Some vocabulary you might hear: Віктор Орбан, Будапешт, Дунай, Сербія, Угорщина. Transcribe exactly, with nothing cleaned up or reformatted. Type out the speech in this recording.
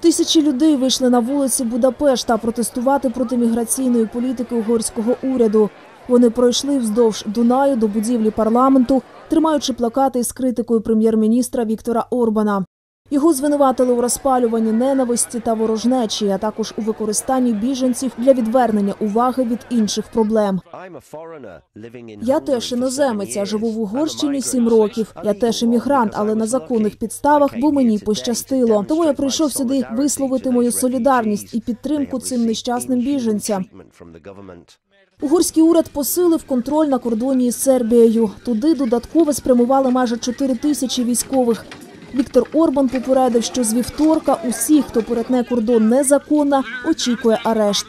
Тисячі людей вийшли на вулиці Будапешта протестувати проти міграційної політики угорського уряду. Вони пройшли вздовж Дунаю до будівлі парламенту, тримаючи плакати із критикою прем'єр-міністра Віктора Орбана. Його звинуватили у розпалюванні ненависті та ворожнечі, а також у використанні біженців для відвернення уваги від інших проблем. «Я теж іноземець, я живу в Угорщині сім років. Я теж іммігрант, але на законних підставах, бо мені пощастило. Тому я прийшов сюди висловити мою солідарність і підтримку цим нещасним біженцям». Угорський уряд посилив контроль на кордоні із Сербією. Туди додатково спрямували майже чотири тисячі військових. Віктор Орбан попередив, що з вівторка усіх, хто перетне кордон незаконно, очікує арешт.